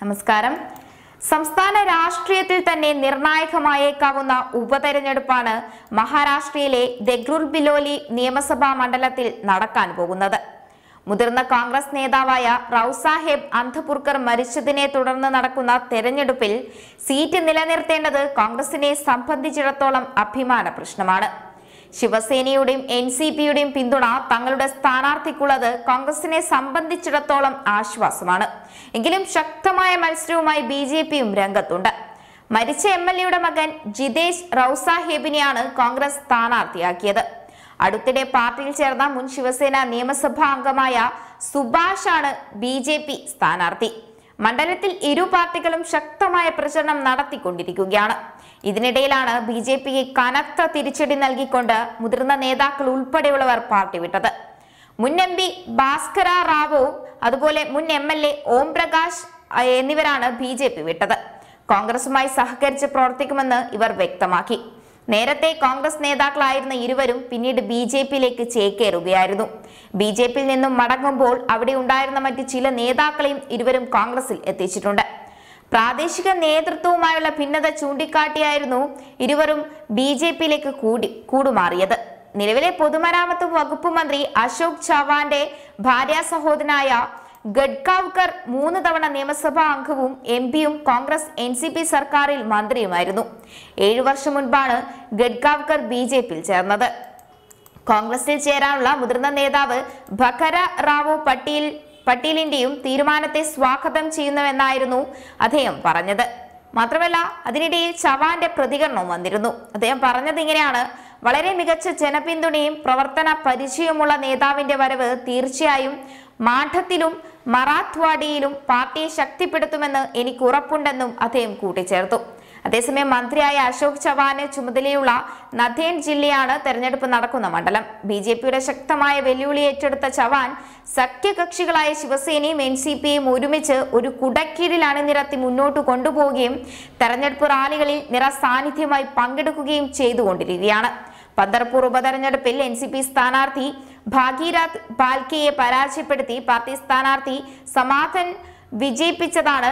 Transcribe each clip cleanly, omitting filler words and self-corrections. നമസ്കാരം സംസ്ഥാന രാഷ്ട്രീയത്തിൽ തന്നെ നിർണായകമായേക്കാവുന്ന ഉപതെരഞ്ഞെടുപ്പാണ് മഹാരാഷ്ട്രയിലെ ദഗ്രൂർ ബിലോലി നിയമസഭാ മണ്ഡലത്തിൽ നടക്കാൻ പോകുന്നത് മുതിർന്ന കോൺഗ്രസ് നേതാവായ റാവു സാഹിബ് അന്ധപുർക്കർ മരിച്ചതിനെ തുടർന്ന് നടക്കുന്ന തെരഞ്ഞെടുപ്പിൽ സീറ്റ് നിലനിർത്തേണ്ടത് കോൺഗ്രസിനെ സംബന്ധിച്ചിടത്തോളം അഭിമാന പ്രശ്നമാണ് ശിവസേനയുടെയും എൻസിപിയുടെയും പിന്തുണ തങ്ങളുടെ സ്ഥാനാർത്ഥിക്കുള്ളത് കോൺഗ്രസിനെ സംബന്ധിച്ചിടത്തോളം ആശ്വാസമാണ് എങ്കിലും ശക്തമായ മത്സരവുമായി ബിജെപിയും രംഗത്തുണ്ട് മരിച്ച എംഎൽഎയുടെ മകൻ ജിതേഷ് റാവു സാഹിബിനെയാണ് കോൺഗ്രസ് സ്ഥാനാർത്ഥിയാക്കിയത് അടുത്തിടെ പാർട്ടിയിൽ ചേർന്ന മുൻ ശിവസേന നിയമസഭാ അംഗമായ സുഭാഷാണ് ബിജെപി സ്ഥാനാർത്ഥി മണ്ഡലത്തിൽ ഇരു പാർട്ടികളും ശക്തമായ പ്രചരണം നടത്തിക്കൊണ്ടിരിക്കുകയാണ് ഇതിനിടയിലാണ് ബിജെപിക്ക് കനത്ത തിരിച്ചടി നൽകിക്കൊണ്ട് മുതിർന്ന നേതാക്കൾ ഉൾപ്പെടെയുള്ളവർ പാർട്ടി വിട്ടത് മുൻ എം പി ഭാസ്കര റാവു അതുപോലെ മുൻ M L A Om Prakash എന്നിവരാണ് ബിജെപി വിട്ടത് കോൺഗ്രസുമായി സഹകരിച്ച് പ്രവർത്തിക്കുമെന്ന് ഇവർ വ്യക്തമാക്കി നേരത്തെ കോൺഗ്രസ് നേതാക്കളായിരുന്ന ഇരുവരും പിന്നീട് ബി ജെ പിയിലേക്ക് ചേക്കേറുകയായിരുന്നു ബി ജെ പിയിൽ നിന്നും മടങ്ങുമ്പോൾ അവിടെ ഉണ്ടായിരുന്ന മറ്റ് ചില നേതാക്കളെയും ഇരുവരും കോൺഗ്രസിൽ എത്തിച്ചിട്ടുണ്ട് പ്രാദേശിക നേതൃത്വവുമായുള്ള ഭിന്നത ചൂണ്ടിക്കാട്ടിയായിരുന്നു ഇരുവരും ബി ജെ പിയിലേക്ക് കൂടുമാറിയത് നിലവിലെ പൊതുമരാമത്ത് വകുപ്പ് മന്ത്രി അശോക് ചവാന്റെ ഭാര്യ സഹോദരനായ ഗഡ്കാവ്കർ 3 തവണ നിയമസഭാ അംഗവും എം പിയും കോൺഗ്രസ് എൻസിപി സർക്കാരിൽ മന്ത്രിയുമായിരുന്നു 7 വർഷം മുൻപാണ് ഗഡ്കാവ്കർ ബി ജെ പിയിൽ ചേർന്നത് കോൺഗ്രസിൽ ചേരാനുള്ള മുതിർന്ന നേതാവ് ഭക്കര റാവു പട്ടീലിന്റെയും തീരുമാനത്തെ സ്വാഗതം ചെയ്യുന്നുവെന്നായിരുന്നു അദ്ദേഹം പറഞ്ഞത് മാത്രമല്ല അതിനിടയിൽ ചവാന്റെ പ്രതികരണവും വന്നിരുന്നു അദ്ദേഹം പറഞ്ഞത് ഇങ്ങനെയാണ് വളരെ മികച്ച ജനപിന്തുണയും പ്രവർത്തന പരിചയവുമുള്ള നേതാവിന്റെ വരവ് തീർച്ചയായും മാഠത്തിലും മറാത്ത്വാഡിയിലും പാർട്ടിയെ ശക്തിപ്പെടുത്തുമെന്ന് എനിക്ക് ഉറപ്പുണ്ടെന്നും അദ്ദേഹം കൂട്ടിച്ചേർത്തു അതേസമയം മന്ത്രിയായ അശോക് ചവാന് ചുമതലയുള്ള നദേൻ ജില്ലയാണ് തെരഞ്ഞെടുപ്പ് നടക്കുന്ന മണ്ഡലം ബി ജെ പിയുടെ ശക്തമായ വെല്ലുവിളി ഏറ്റെടുത്ത ചവാൻ സഖ്യകക്ഷികളായ ശിവസേനയും എൻ സി പിയും ഒരുമിച്ച് ഒരു കുടക്കീഴിൽ അണിനിരത്തി മുന്നോട്ട് കൊണ്ടുപോവുകയും തെരഞ്ഞെടുപ്പ് റാലികളിൽ നിറസാന്നിധ്യമായി പങ്കെടുക്കുകയും ചെയ്തുകൊണ്ടിരിക്കുകയാണ് പന്തർപൂർ ഉപതെരഞ്ഞെടുപ്പിൽ എൻ സി പി സ്ഥാനാർത്ഥി ഭാഗീരാഥ് ബാൽക്കെയെ പരാജയപ്പെടുത്തി പാർട്ടി സ്ഥാനാർത്ഥി സമാധൻ വിജയിപ്പിച്ചതാണ്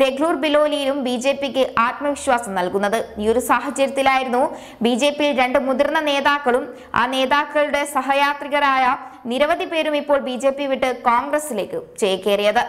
ദഗ്ലൂർ ബിലോലിയിലും ബി ജെ പിക്ക് ആത്മവിശ്വാസം നൽകുന്നത് ഈ ഒരു സാഹചര്യത്തിലായിരുന്നു ബി ജെ പിയിൽ 2 മുതിർന്ന നേതാക്കളും ആ നേതാക്കളുടെ സഹയാത്രികരായ നിരവധി പേരും ഇപ്പോൾ ബി ജെ പി വിട്ട് കോൺഗ്രസിലേക്ക് ചേക്കേറിയത്.